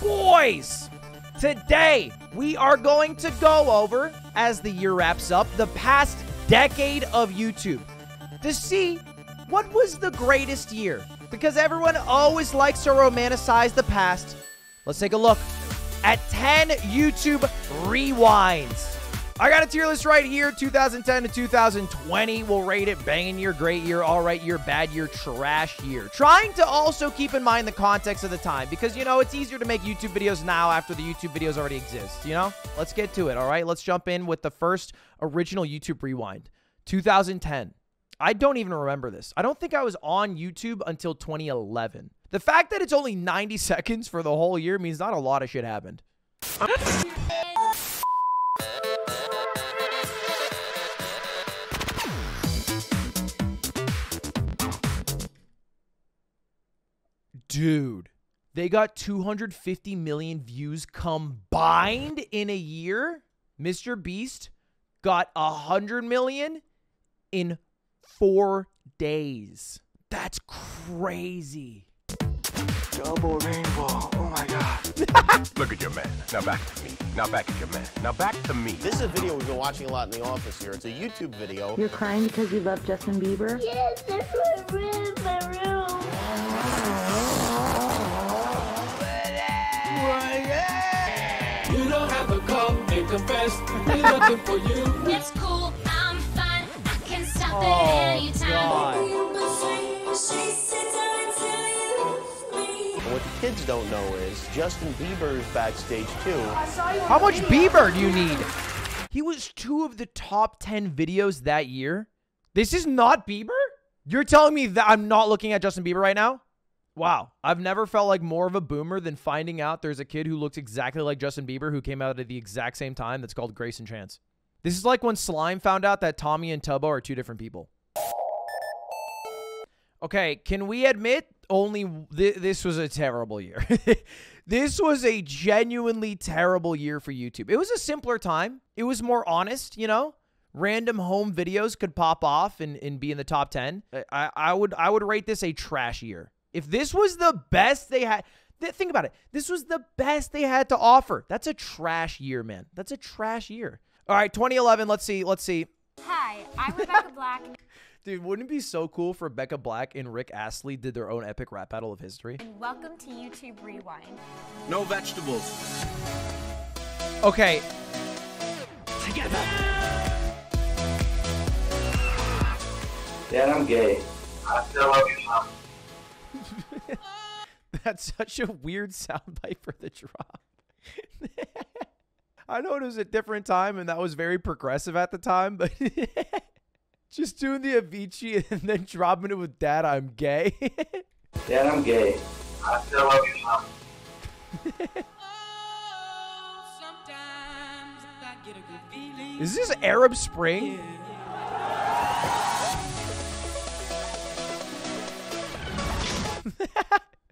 boys! Today, we are going to go over, as the year wraps up, the past decade of YouTube to see what was the greatest year, because everyone always likes to romanticize the past. Let's take a look at 10 YouTube rewinds. I got a tier list right here, 2010 to 2020. We'll rate it banging year, great year, all right year, bad year, trash year. Trying to also keep in mind the context of the time because, you know, it's easier to make YouTube videos now after the YouTube videos already exist, you know? Let's get to it, all right? Let's jump in with the first original YouTube rewind, 2010. I don't even remember this. I don't think I was on YouTube until 2011. The fact that it's only 90 seconds for the whole year means not a lot of shit happened. Dude, they got 250 million views combined in a year. Mr. Beast got 100 million in 4 days. That's crazy. Double rainbow. Oh my God. Look at your man. Now back to me. Now back at your man. Now back to me. This is a video we've been watching a lot in the office here. It's a YouTube video. You're crying because you love Justin Bieber? Yes, that's what ruined my room. You don't have to come and confess. We're looking for you. That's cool. I'm fine. I can stop it anytime. What the kids don't know is Justin Bieber is backstage too. How much Bieber do you need? He was 2 of the top 10 videos that year. This is not Bieber? You're telling me that I'm not looking at Justin Bieber right now? Wow. I've never felt like more of a boomer than finding out there's a kid who looks exactly like Justin Bieber who came out at the exact same time that's called Grace and Chance. This is like when Slime found out that Tommy and Tubbo are 2 different people. Okay, can we admit only this was a terrible year? This was a genuinely terrible year for YouTube. It was a simpler time. It was more honest, you know? Random home videos could pop off and be in the top 10. I would rate this a trash year. If this was the best they had... Think about it. This was the best they had to offer. That's a trash year, man. That's a trash year. All right, 2011. Let's see. Hi, I'm Rebecca Black. Dude, wouldn't it be so cool if Rebecca Black and Rick Astley did their own epic rap battle of history? And welcome to YouTube Rewind. No vegetables. Okay. Together. Dad, I'm gay. I still love you, Mom. That's such a weird soundbite for the drop. I know it was a different time, and that was very progressive at the time, but... Just doing the Avicii and then dropping it with Dad, I'm gay. Dad, I'm gay. I still love you, Mom. Is this Arab Spring?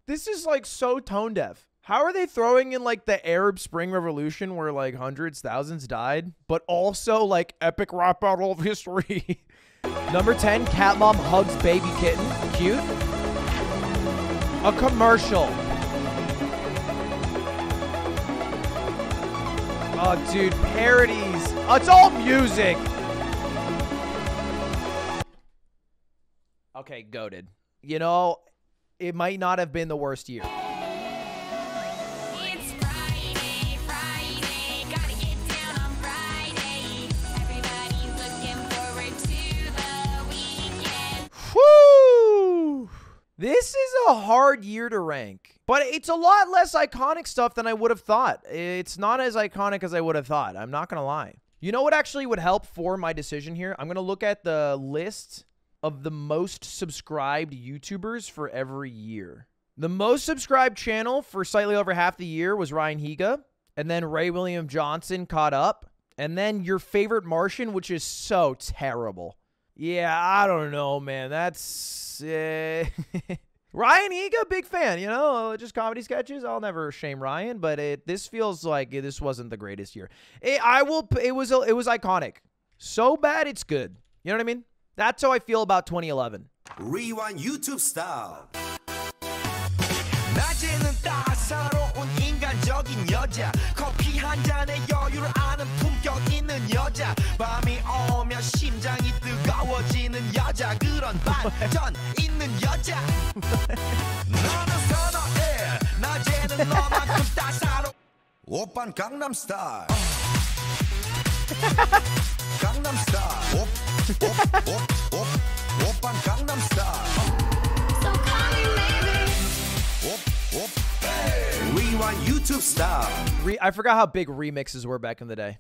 This is like so tone deaf. How are they throwing in like the Arab Spring Revolution where like hundreds, thousands died, but also like epic rap battle of history? Number 10, cat mom hugs baby kitten. Cute. A commercial. Oh, dude, parodies. It's all music. Okay, goated. You know, it might not have been the worst year. It's Friday, Friday. Gotta get down on Friday. Everybody looking forward to the weekend. Whoo! This is a hard year to rank, but it's a lot less iconic stuff than I would have thought. It's not as iconic as I would have thought. I'm not gonna lie. You know what actually would help for my decision here? I'm gonna look at the list of the most subscribed YouTubers for every year. The most subscribed channel for slightly over half the year was Ryan Higa, and then Ray William Johnson caught up, and then Your Favorite Martian, which is so terrible. Yeah, I don't know, man. That's... Ryan Higa, big fan, you know? Just comedy sketches. I'll never shame Ryan, but this feels like this wasn't the greatest year. It was iconic. So bad, it's good. You know what I mean? That's how I feel about 2011. Rewind YouTube style. 매력적인 여자 커피 한 잔에 여유를 아는 품격 있는 여자 밤이 오면 심장이 뜨거워지는 여자 그런 반전 있는 여자 너는 선어해 낮에는 너만큼 따사로 오빤 강남스타일 강남스타일 오빤 강남스타일 Rewind YouTube style. I forgot how big remixes were back in the day.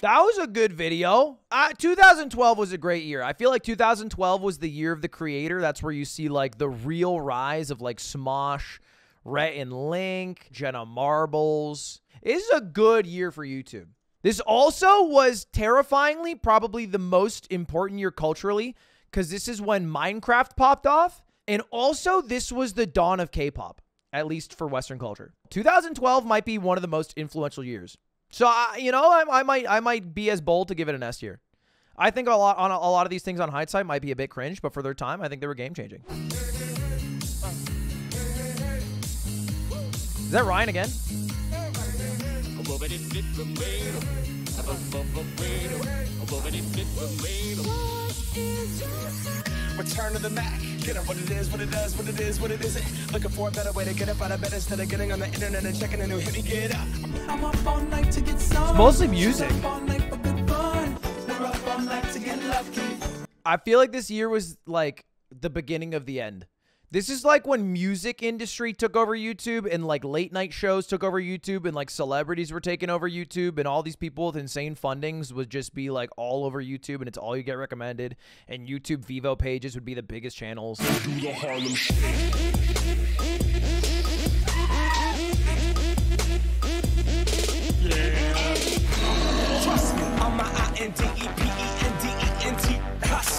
That was a good video. 2012 was a great year. I feel like 2012 was the year of the creator. That's where you see like the real rise of like Smosh, Rhett and Link, Jenna Marbles. It's a good year for YouTube. This also was terrifyingly probably the most important year culturally because this is when Minecraft popped off. And also, this was the dawn of K-pop, at least for Western culture. 2012 might be one of the most influential years. So, I might be as bold to give it an S tier. I think a lot of these things on hindsight might be a bit cringe, but for their time, I think they were game-changing. Is that Ryan again? Return of the Mac. Get up what it is, what it does, what it is, what it isn't. Looking for a better way to get up out of bed instead of getting on the internet and checking a new hit. Get up. I'm up all night to get some. It's mostly music. I feel like this year was like the beginning of the end. This is like when music industry took over YouTube and like late night shows took over YouTube and like celebrities were taking over YouTube and all these people with insane fundings would just be like all over YouTube and it's all you get recommended and YouTube Vivo pages would be the biggest channels.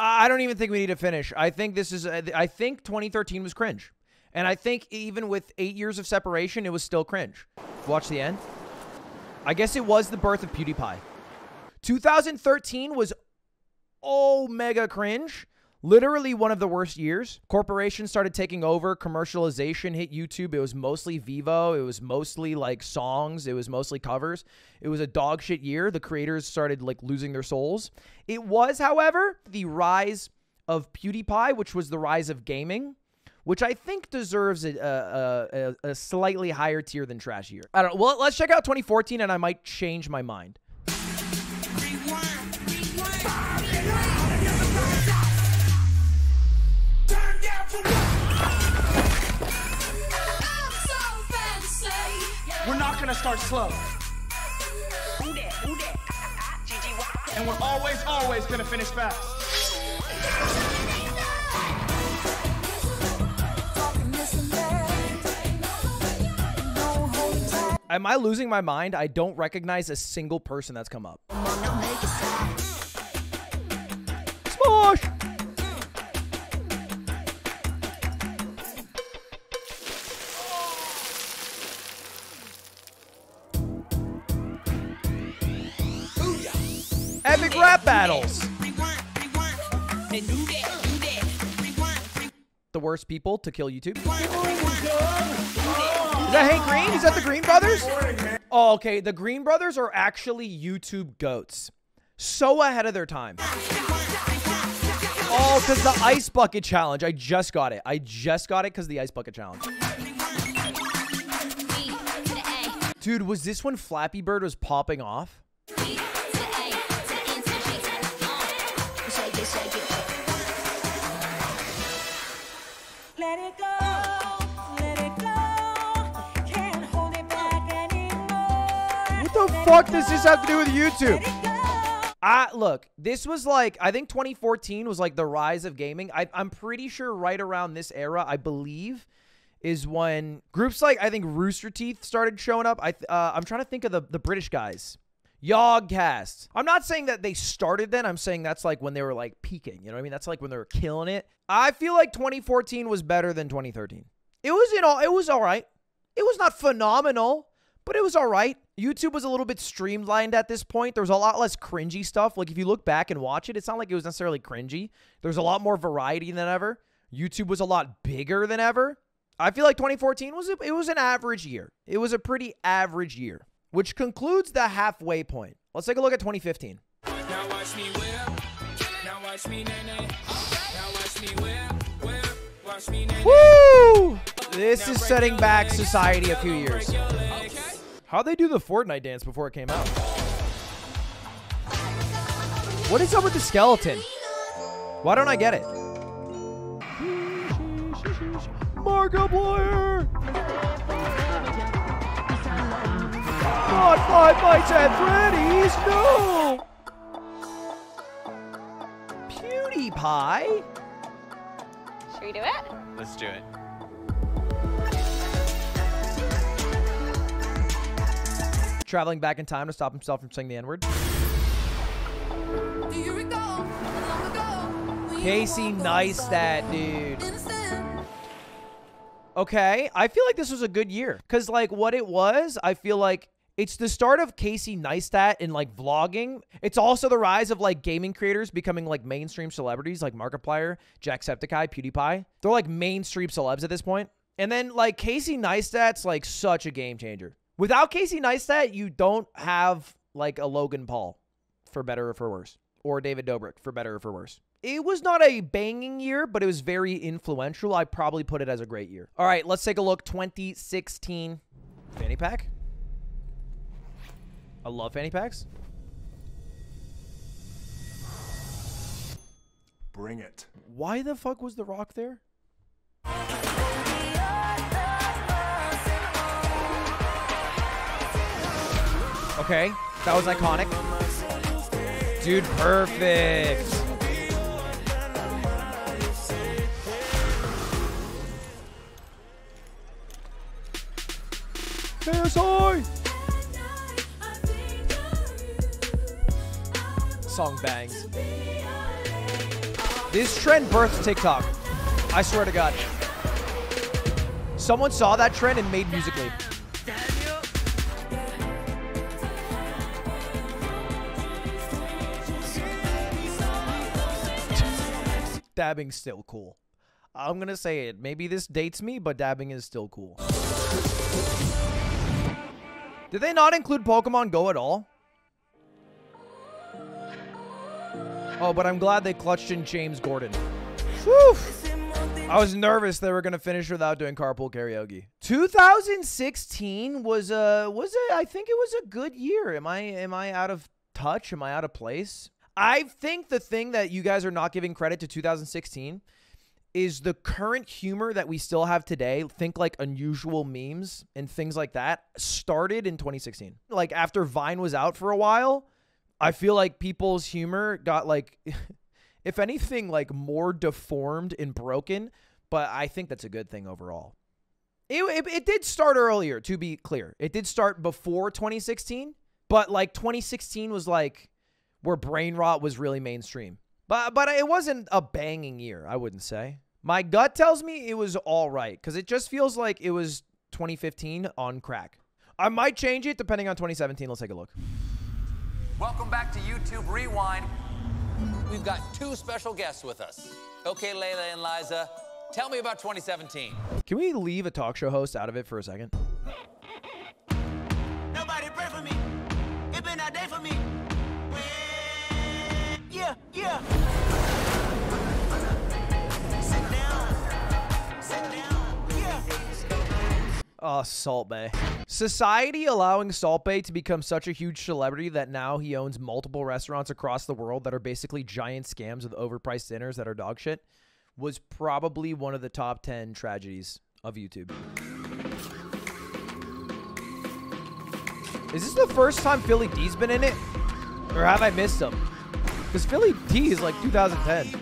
I don't even think we need to finish. I think this is, I think 2013 was cringe. And I think even with 8 years of separation, it was still cringe. Watch the end. I guess it was the birth of PewDiePie. 2013 was mega cringe. Literally one of the worst years. Corporations started taking over. Commercialization hit YouTube. It was mostly Vivo. It was mostly like songs. It was mostly covers. It was a dog shit year. The creators started like losing their souls. It was, however, the rise of PewDiePie, which was the rise of gaming, which I think deserves a slightly higher tier than trash year. I don't know. Well, let's check out 2014 and I might change my mind. We're not gonna start slow. And we're always gonna finish fast. Am I losing my mind? I don't recognize a single person that's come up. Smosh! Epic rap battles. The worst people to kill YouTube. Is that Hank Green? Is that the Green Brothers? Oh, okay. The Green Brothers are actually YouTube goats. So ahead of their time. Oh, because the ice bucket challenge. I just got it. I just got it because the ice bucket challenge. Dude, was this when Flappy Bird was popping off? Let it go, let it go. Can't hold it back anymore. What the fuck does this have to do with YouTube? Look, this was like, I think 2014 was like the rise of gaming. I'm pretty sure right around this era, I believe, is when groups like, I think Rooster Teeth started showing up. I'm trying to think of the British guys. Yogcast. I'm not saying that they started then. I'm saying that's like when they were like peaking. You know what I mean? That's like when they were killing it. I feel like 2014 was better than 2013. It was all right. It was not phenomenal, but it was all right. YouTube was a little bit streamlined at this point. There was a lot less cringy stuff. Like if you look back and watch it, it's not like it was necessarily cringy. There's a lot more variety than ever. YouTube was a lot bigger than ever. I feel like 2014 was an average year. It was a pretty average year, which concludes the halfway point. Let's take a look at 2015. Now watch me whip. Now watch me nay-nay. Now watch me whip, whip. Watch me nay-nay. Woo! This is setting back society a few years. How'd they do the Fortnite dance before it came out? What is up with the skeleton? Why don't I get it? Markiplier! Not Five Nights at Freddy's, no! PewDiePie? Should we do it? Let's do it. Traveling back in time to stop himself from saying the N-word. Casey Neistat, dude. Okay, I feel like this was a good year. Because, like, what it was, I feel like it's the start of Casey Neistat in, like, vlogging. It's also the rise of, like, gaming creators becoming, like, mainstream celebrities, like Markiplier, Jacksepticeye, PewDiePie. They're, like, mainstream celebs at this point. And then, like, Casey Neistat's, like, such a game changer. Without Casey Neistat, you don't have, like, a Logan Paul, for better or for worse, or David Dobrik, for better or for worse. It was not a banging year, but it was very influential. I probably put it as a great year. All right, let's take a look. 2016 fanny pack. I love fanny packs. Bring it. Why the fuck was The Rock there? Okay, that was iconic. Dude, perfect. Song bangs. This trend birthed TikTok. I swear to God. Someone saw that trend and made Musical.ly. Dabbing's still cool. I'm gonna say it. Maybe this dates me, but dabbing is still cool. Did they not include Pokemon Go at all? Oh, but I'm glad they clutched in James Gordon. Whew. I was nervous they were gonna finish without doing carpool karaoke. 2016 I think it was a good year. Am I out of touch? Am I out of place? I think the thing that you guys are not giving credit to 2016 is the current humor that we still have today. Think like unusual memes and things like that started in 2016. Like after Vine was out for a while, I feel like people's humor got like, if anything, like more deformed and broken. But I think that's a good thing overall. It did start earlier, to be clear. It did start before 2016, but like 2016 was like, where brain rot was really mainstream. But it wasn't a banging year, I wouldn't say. My gut tells me it was all right, because it just feels like it was 2015 on crack. I might change it depending on 2017. Let's take a look. Welcome back to YouTube Rewind. We've got two special guests with us. Okay, Layla and Liza, tell me about 2017. Can we leave a talk show host out of it for a second? Nobody pray for me. It's been a day for me. Yeah. Sit down. Yeah. Oh, Salt Bae. Society allowing Salt Bae to become such a huge celebrity that now he owns multiple restaurants across the world that are basically giant scams with overpriced dinners that are dog shit was probably one of the top 10 tragedies of YouTube. Is this the first time Philly D's been in it? Or have I missed him? Because Philly D is like 2010.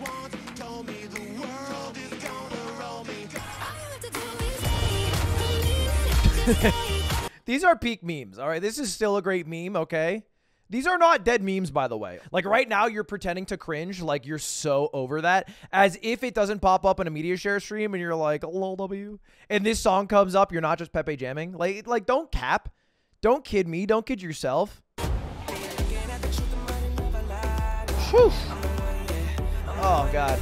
These are peak memes, all right? This is still a great meme, okay? These are not dead memes, by the way. Like, right now, you're pretending to cringe like you're so over that, as if it doesn't pop up in a media share stream, and you're like, lol, W. And this song comes up, you're not just Pepe jamming. Like, don't cap. Don't kid me. Don't kid yourself. Whew. Oh, God.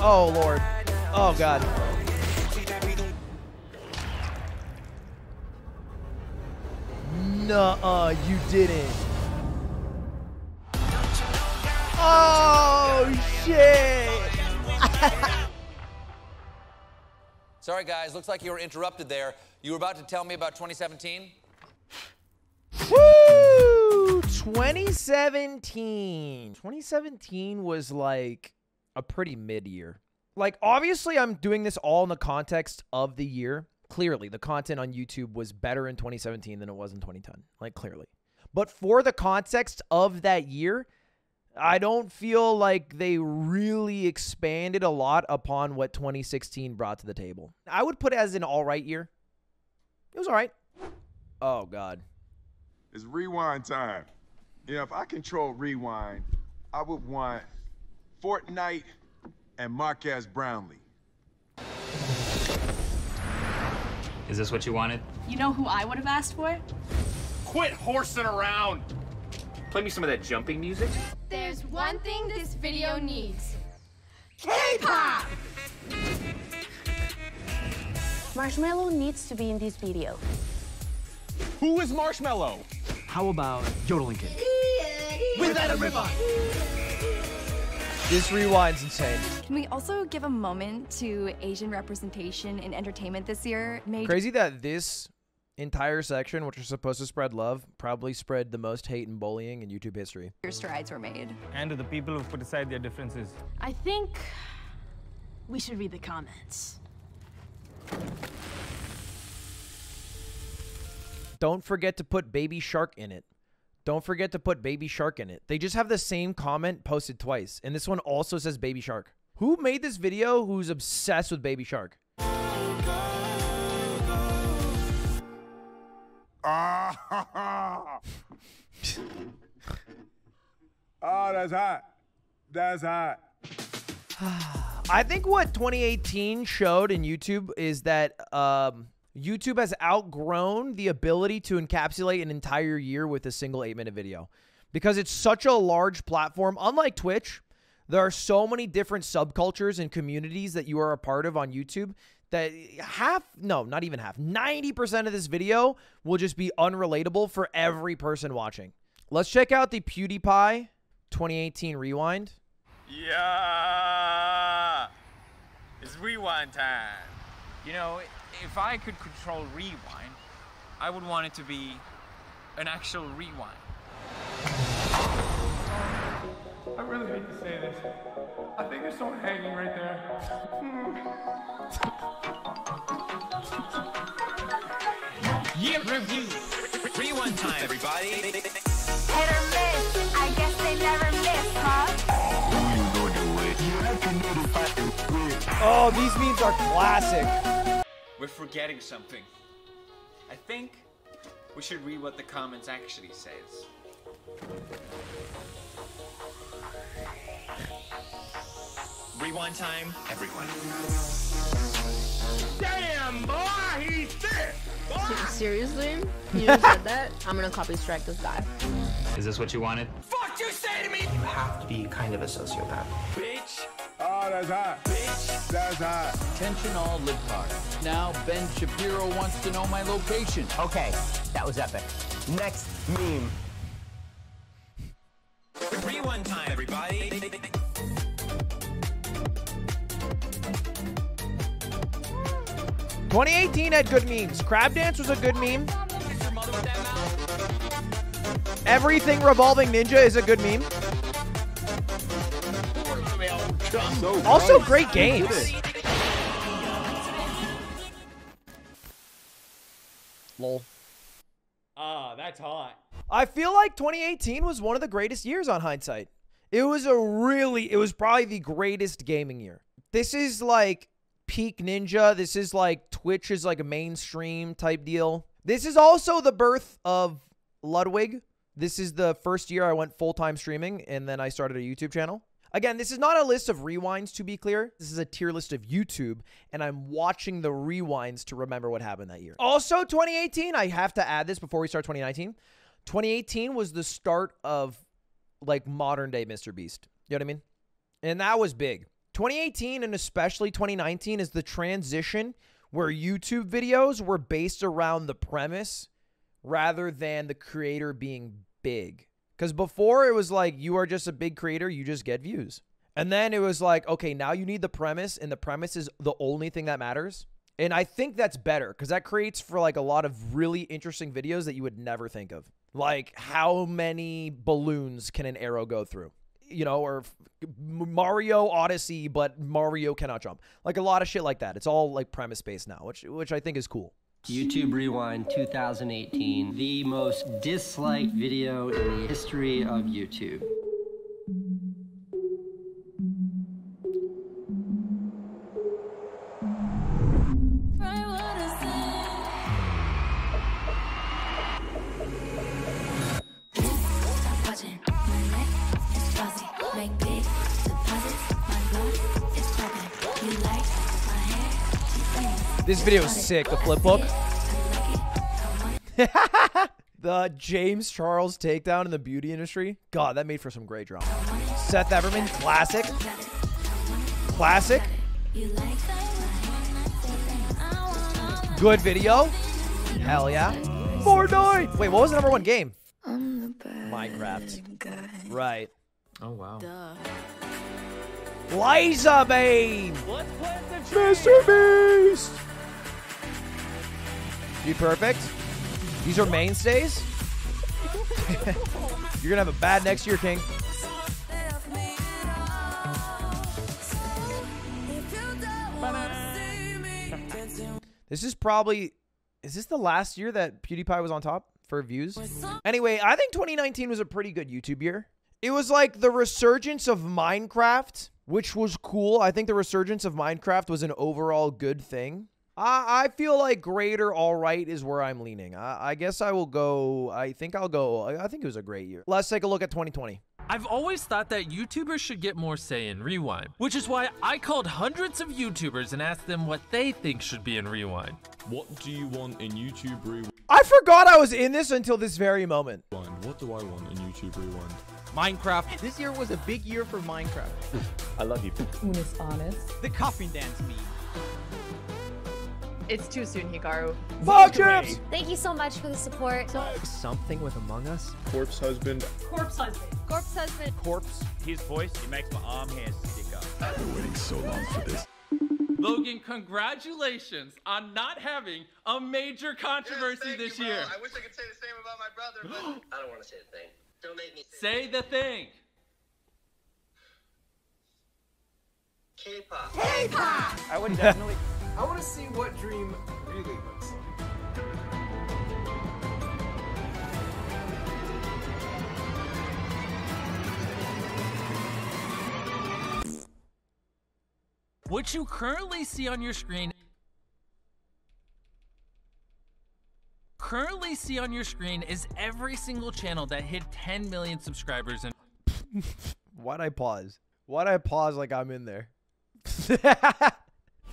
Oh, Lord. Oh, God. Nuh-uh, you didn't. Oh, shit. Sorry, guys. Looks like you were interrupted there. You were about to tell me about 2017? Woo! 2017. 2017 was, like, a pretty mid-year. Like, obviously, I'm doing this all in the context of the year. Clearly, the content on YouTube was better in 2017 than it was in 2010. Like, clearly. But for the context of that year, I don't feel like they really expanded a lot upon what 2016 brought to the table. I would put it as an all right year. It was all right. Oh, God. It's rewind time. You know, if I control rewind, I would want Fortnite and Marquez Brownlee. Is this what you wanted? You know who I would have asked for? Quit horsing around. Play me some of that jumping music. There's one thing this video needs. K-pop! Marshmallow needs to be in this video. Who is Marshmallow? How about yodeling kid? Without a ribbon! This rewind's insane. Can we also give a moment to Asian representation in entertainment this year? Crazy that this entire section, which was supposed to spread love, probably spread the most hate and bullying in YouTube history. Your strides were made. And to the people who put aside their differences. I think we should read the comments. Don't forget to put Baby Shark in it. Don't forget to put Baby Shark in it. They just have the same comment posted twice. And this one also says Baby Shark. Who made this video who's obsessed with Baby Shark? Oh, that's hot. That's hot. I think what 2018 showed in YouTube is that YouTube has outgrown the ability to encapsulate an entire year with a single 8-minute video. Because it's such a large platform. Unlike Twitch, there are so many different subcultures and communities that you are a part of on YouTube that half, no, not even half, 90% of this video will just be unrelatable for every person watching. Let's check out the PewDiePie 2018 rewind. Yeah, it's rewind time. You know, if I could control rewind, I would want it to be an actual rewind. I really hate to say this. I think there's someone hanging right there. Year review. Rewind time, everybody. Hit or miss. I guess they never miss, huh? Oh, these memes are classic. We're forgetting something. I think we should read what the comments actually says. Rewind time, everyone. Damn, boy, he's thick! Seriously? You just said that? I'm gonna copy strike this guy. Is this what you wanted? Fuck you say to me! You have to be kind of a sociopath. Bitch! Oh, that's hot. Bitch! That's hot. Attention all libtards. Now Ben Shapiro wants to know my location. Okay, that was epic. Next meme. Rewind time, everybody. '18 had good memes. Crab dance was a good meme. Everything revolving Ninja is a good meme. Also great games. Lol. Ah, that's hot. I feel like 2018 was one of the greatest years on hindsight. It was probably the greatest gaming year. This is like peak Ninja. This is like Twitch is like a mainstream type deal. This is also the birth of Ludwig. This is the first year I went full-time streaming, and then I started a YouTube channel. Again, this is not a list of rewinds, to be clear. This is a tier list of YouTube, and I'm watching the rewinds to remember what happened that year. Also, 2018, I have to add this before we start 2019. 2018 was the start of, like, modern-day Mr. Beast. You know what I mean? And that was big. 2018 and especially 2019 is the transition where YouTube videos were based around the premise rather than the creator being big. Because before it was like, you are just a big creator, you just get views. And then it was like, okay, now you need the premise, and the premise is the only thing that matters. And I think that's better, because that creates for like a lot of really interesting videos that you would never think of. Like, how many balloons can an arrow go through? You know, or Mario Odyssey, but Mario cannot jump. Like a lot of shit like that. It's all like premise-based now, which I think is cool. YouTube Rewind 2018, the most disliked video in the history of YouTube. This video is sick, the flip book. The James Charles takedown in the beauty industry. God, that made for some great drama. Seth Everman, classic. Classic. Good video. Hell yeah. Fortnite. Wait, what was the #1 game? Minecraft. Right. Oh, wow. Liza Bane! Mr. Beast! Be perfect. These are mainstays. You're gonna have a bad next year, King. This is probably... Is this the last year that PewDiePie was on top for views? Anyway, I think 2019 was a pretty good YouTube year. It was like the resurgence of Minecraft, which was cool. I think the resurgence of Minecraft was an overall good thing. I feel like greater all right is where I'm leaning. I guess I will go, I think it was a great year. Let's take a look at 2020. I've always thought that YouTubers should get more say in Rewind, which is why I called hundreds of YouTubers and asked them what they think should be in Rewind. What do you want in YouTube Rewind? I forgot I was in this until this very moment. What do I want in YouTube Rewind? Minecraft. This year was a big year for Minecraft. I love you. Unis honest. The coffin dance meme. It's too soon, Hikaru. Fuck chips! Thank you so much for the support. Something with Among Us. Corpse husband. Corpse husband. Corpse husband. Corpse. His voice, he makes my arm hairs stick up. I've been waiting so long for this. Logan, congratulations on not having a major controversy this year. I wish I could say the same about my brother, but I don't want to say the thing. Don't make me say the thing. K-pop. K-pop! I would definitely... I want to see what Dream really looks like. What you currently see on your screen... is every single channel that hit 10 million subscribers and... Why'd I pause? Why'd I pause like I'm in there?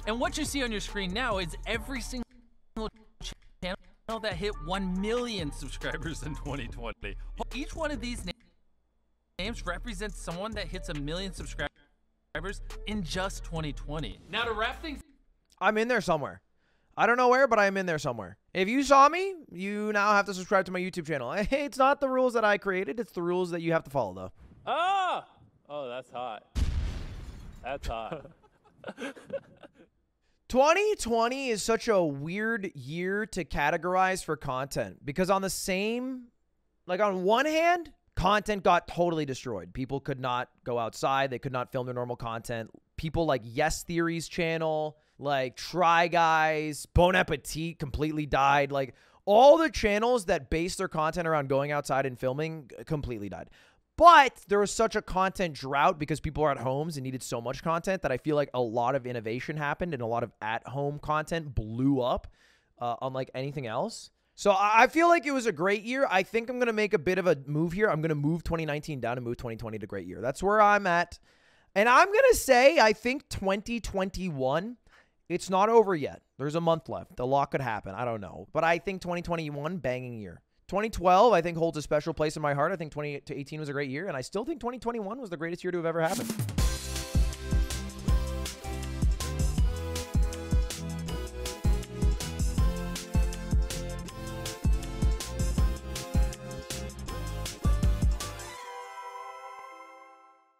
And what you see on your screen now is every single channel that hit 1 million subscribers in 2020. Each one of these names represents someone that hits 1 million subscribers in just 2020. Now to wrap things... I'm in there somewhere. I don't know where, but I'm in there somewhere. If you saw me, you now have to subscribe to my YouTube channel. Hey, it's not the rules that I created. It's the rules that you have to follow, though. Ah! Oh, that's hot. That's hot. 2020 is such a weird year to categorize for content. Because on the same... Like, on one hand, content got totally destroyed. People could not go outside. They could not film their normal content. People like Yes Theory's channel... like Try Guys, Bon Appetit completely died. Like all the channels that based their content around going outside and filming completely died. But there was such a content drought because people are at homes and needed so much content that I feel like a lot of innovation happened and a lot of at-home content blew up unlike anything else. So I feel like it was a great year. I think I'm going to make a bit of a move here. I'm going to move 2019 down and move 2020 to great year. That's where I'm at. And I'm going to say I think 2021... it's not over yet. There's a month left. A lot could happen. I don't know. But I think 2021, banging year. 2012, I think, holds a special place in my heart. I think 2018 was a great year. And I still think 2021 was the greatest year to have ever happened.